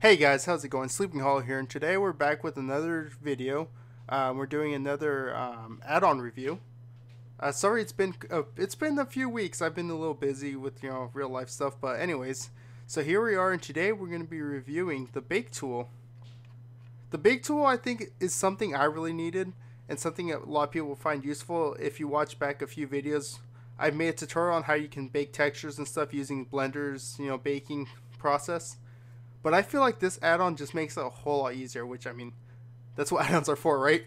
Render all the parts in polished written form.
Hey guys, how's it going? Sleeping Hollow here, and today we're back with another video. We're doing another add-on review. Sorry, it's been a few weeks. I've been a little busy with, you know, real life stuff, but anyways. So here we are, and today we're going to be reviewing the bake tool. The bake tool, I think, is something I really needed and something that a lot of people will find useful. If you watch back a few videos, I've made a tutorial on how you can bake textures and stuff using Blender's, you know, baking process. But I feel like this add-on just makes it a whole lot easier, which, I mean, that's what add-ons are for, right?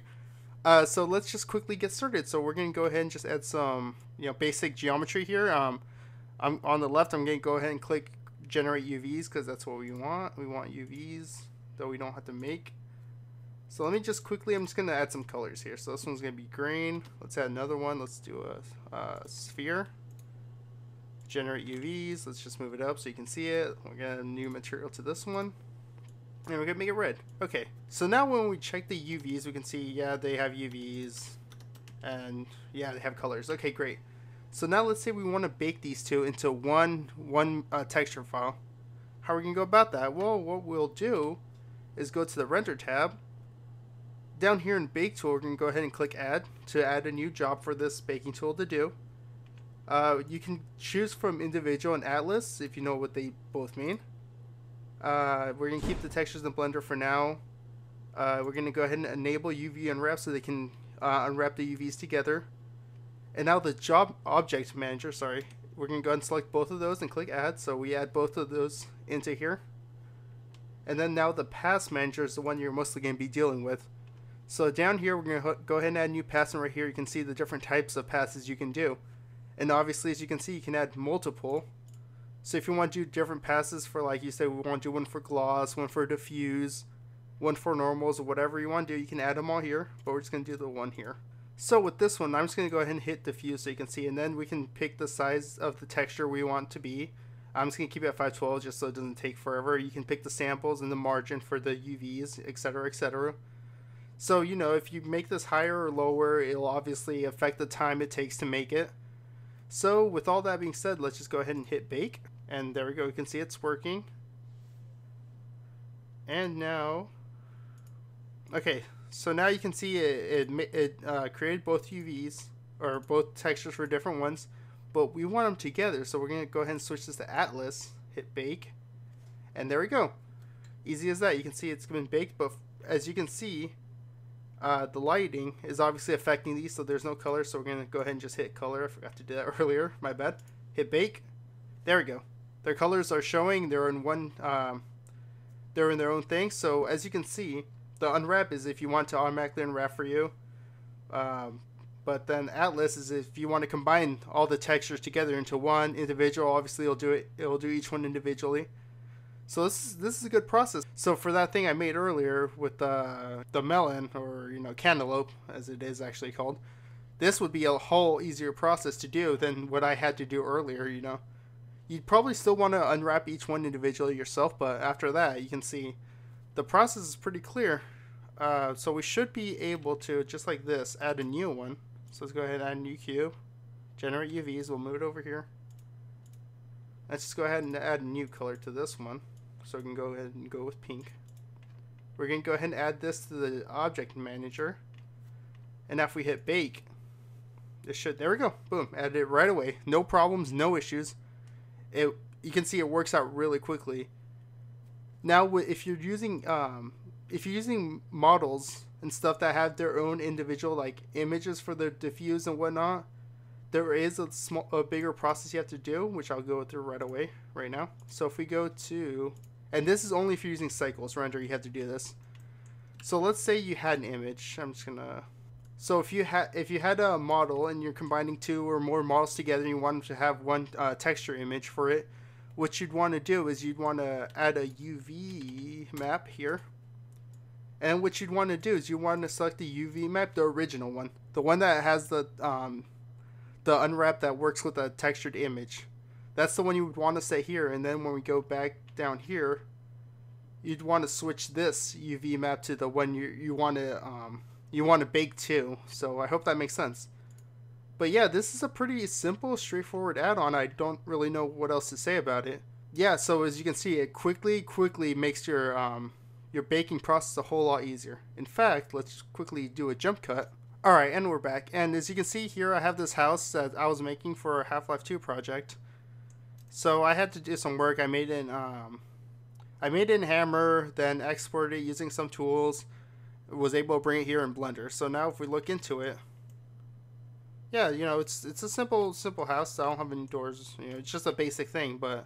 So let's just quickly get started. So we're going to go ahead and just add some, you know, basic geometry here. I'm on the left, I'm going to go ahead and click generate UVs because that's what we want. We want UVs that we don't have to make. So let me just quickly, I'm just going to add some colors here. So this one's going to be green. Let's add another one. Let's do a sphere. Generate UVs. Let's just move it up so you can see it. We're gonna add a new material to this one, and we're gonna make it red. Okay, so now when we check the UVs, we can see, yeah, they have UVs, and yeah, they have colors. Okay, great. So now let's say we want to bake these two into one texture file. How are we gonna go about that? Well, what we'll do is go to the render tab. Down here in bake tool, we're gonna go ahead and click add to add a new job for this baking tool to do. You can choose from individual and atlas if you know what they both mean. We're going to keep the textures in the Blender for now. We're going to go ahead and enable UV unwrap so they can unwrap the UVs together. And now the job object manager, sorry, we're going to go ahead and select both of those and click add. So we add both of those into here. And then now the pass manager is the one you're mostly going to be dealing with. So down here, we're going to go ahead and add new pass, and right here you can see the different types of passes you can do. And obviously, as you can see, you can add multiple. So if you want to do different passes for, like you say, we want to do one for gloss, one for diffuse, one for normals, or whatever you want to do, you can add them all here. But we're just going to do the one here. So with this one, I'm just going to go ahead and hit diffuse so you can see. And then we can pick the size of the texture we want to be. I'm just going to keep it at 512 just so it doesn't take forever. You can pick the samples and the margin for the UVs, etc., etc. So, you know, if you make this higher or lower, it'll obviously affect the time it takes to make it. So with all that being said, let's just go ahead and hit bake, and there we go. You can see it's working. And now, okay, so now you can see it created both UVs, or both textures for different ones, but we want them together. So we're going to go ahead and switch this to Atlas, hit bake, and there we go. Easy as that. You can see it's been baked, but as you can see, the lighting is obviously affecting these, so there's no color, so we're going to go ahead and just hit color. I forgot to do that earlier, my bad. Hit bake. There we go. Their colors are showing. They're in one, they're in their own thing. So as you can see, the unwrap is if you want to automatically unwrap for you, but then Atlas is if you want to combine all the textures together into one individual. Obviously it'll do each one individually. So this is a good process. So for that thing I made earlier with the melon, or, you know, cantaloupe as it is actually called, this would be a whole easier process to do than what I had to do earlier, you know. You'd probably still want to unwrap each one individually yourself, but after that you can see the process is pretty clear. So we should be able to, just like this, add a new one. So let's go ahead and add a new cube. Generate UVs, we'll move it over here. Let's just go ahead and add a new color to this one. So we can go ahead and go with pink. We're going to go ahead and add this to the object manager. And if we hit bake, this should, there we go. Boom, added it right away. No problems, no issues. You can see it works out really quickly. Now if you're using models and stuff that have their own individual, like, images for the diffuse and whatnot, there is a bigger process you have to do, which I'll go through right now. So if we go to, and this is only if you're using Cycles Render, you have to do this. So let's say you had an image. I'm just gonna. So if you had a model and you're combining two or more models together, and you want them to have one texture image for it, what you'd want to do is you'd want to add a UV map here. And what you'd want to do is you want to select the UV map, the original one, the one that has the unwrap that works with a textured image. That's the one you would want to set here. And then when we go back down here, you'd want to switch this UV map to the one you want to bake to. So I hope that makes sense. But yeah, this is a pretty simple, straightforward add-on. I don't really know what else to say about it. Yeah, so as you can see, it quickly makes your baking process a whole lot easier. In fact, let's quickly do a jump cut. Alright, and we're back. And as you can see here, I have this house that I was making for a Half-Life 2 project. So I had to do some work. I made it in Hammer, then exported it using some tools. Was able to bring it here in Blender. So now if we look into it, yeah, you know, it's a simple house. I don't have any doors. You know, it's just a basic thing. But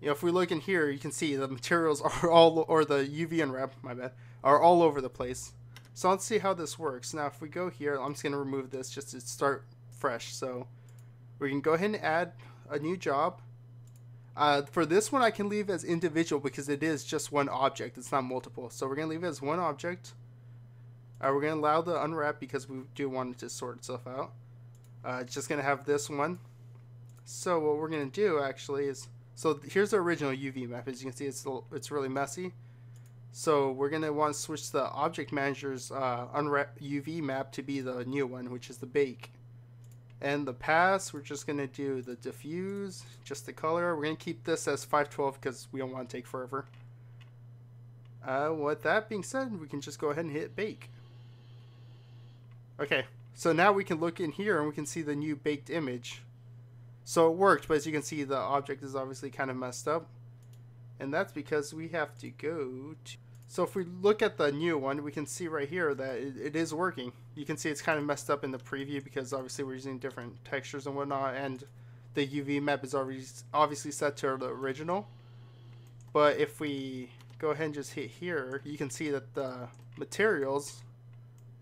you know, if we look in here, you can see the materials are all, or the UV and wrap, my bad, are all over the place. So let's see how this works. Now if we go here, I'm just gonna remove this just to start fresh. So we can go ahead and add a new job. For this one I can leave as individual because it is just one object, it's not multiple. So we're gonna leave it as one object. We're gonna allow the unwrap because we do want it to sort itself out. It's just gonna have this one. So what we're gonna do actually is, so here's the original UV map. As you can see, it's really messy. So we're gonna want to switch the object manager's unwrap UV map to be the new one, which is the bake. And the pass, we're just going to do the diffuse, just the color. We're going to keep this as 512 because we don't want to take forever. With that being said, we can just go ahead and hit bake. Okay, so now we can look in here and we can see the new baked image. So it worked, but as you can see, the object is obviously kind of messed up. And that's because we have to go to... So if we look at the new one, we can see right here that it is working. You can see it's kind of messed up in the preview because obviously we're using different textures and whatnot, and the UV map is already obviously set to the original. But if we go ahead and just hit here, you can see that the materials,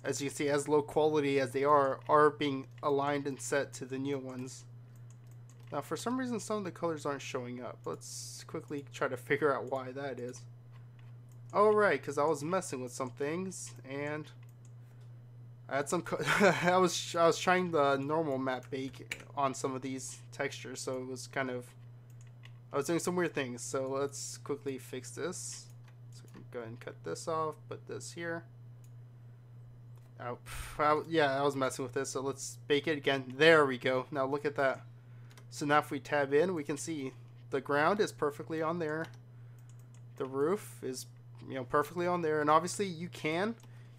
as you can see, as low quality as they are being aligned and set to the new ones. Now for some reason some of the colors aren't showing up. Let's quickly try to figure out why that is. Alright, because I was messing with some things, and I had some. I was trying the normal map bake on some of these textures, so it was kind of. I was doing some weird things, so let's quickly fix this. So we can go ahead and cut this off, put this here. Oh, yeah, I was messing with this, so let's bake it again. There we go. Now look at that. So now if we tab in, we can see the ground is perfectly on there. The roof is. You know, perfectly on there, and obviously you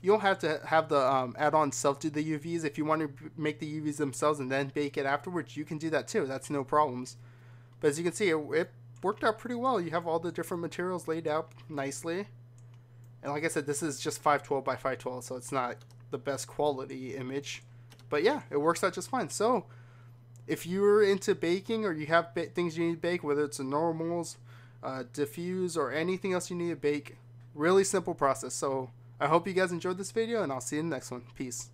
don't have to have the add-on self do the UVs. If you want to make the UVs themselves and then bake it afterwards, you can do that too. That's no problems. But as you can see, it worked out pretty well. You have all the different materials laid out nicely, and like I said, this is just 512 by 512, so it's not the best quality image, but yeah, it works out just fine. So if you're into baking or you have things you need to bake, whether it's the normals, diffuse, or anything else you need to bake, really simple process. So I hope you guys enjoyed this video, and I'll see you in the next one. Peace.